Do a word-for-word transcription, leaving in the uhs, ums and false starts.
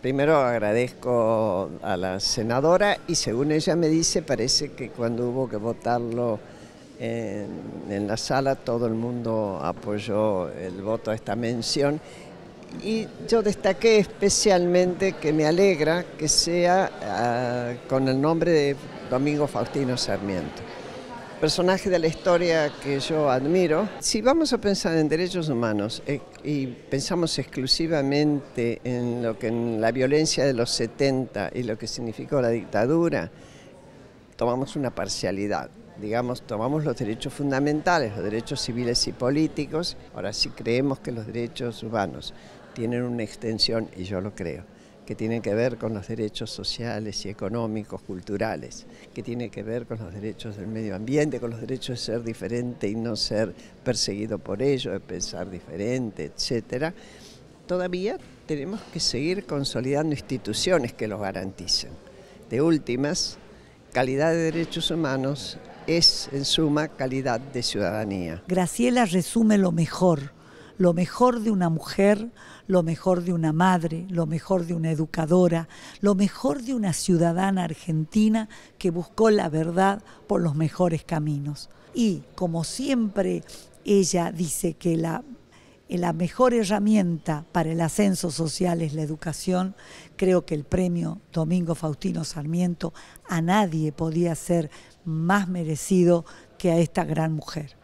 Primero agradezco a la senadora y, según ella me dice, parece que cuando hubo que votarlo en, en la sala todo el mundo apoyó el voto a esta mención. Y yo destaqué especialmente que me alegra que sea uh, con el nombre de Domingo Faustino Sarmiento, personaje de la historia que yo admiro. Si vamos a pensar en derechos humanos eh, y pensamos exclusivamente en lo que en la violencia de los setenta y lo que significó la dictadura, tomamos una parcialidad. Digamos, tomamos los derechos fundamentales, los derechos civiles y políticos. Ahora sí creemos que los derechos humanos tienen una extensión, y yo lo creo, que tienen que ver con los derechos sociales y económicos, culturales, que tienen que ver con los derechos del medio ambiente, con los derechos de ser diferente y no ser perseguido por ello, de pensar diferente, etcétera. Todavía tenemos que seguir consolidando instituciones que los garanticen. De últimas, calidad de derechos humanos es, en suma, calidad de ciudadanía. Graciela resume lo mejor, lo mejor de una mujer, lo mejor de una madre, lo mejor de una educadora, lo mejor de una ciudadana argentina que buscó la verdad por los mejores caminos. Y, como siempre, ella dice que la, la mejor herramienta para el ascenso social es la educación. Creo que el premio Domingo Faustino Sarmiento a nadie podía ser más merecido que a esta gran mujer.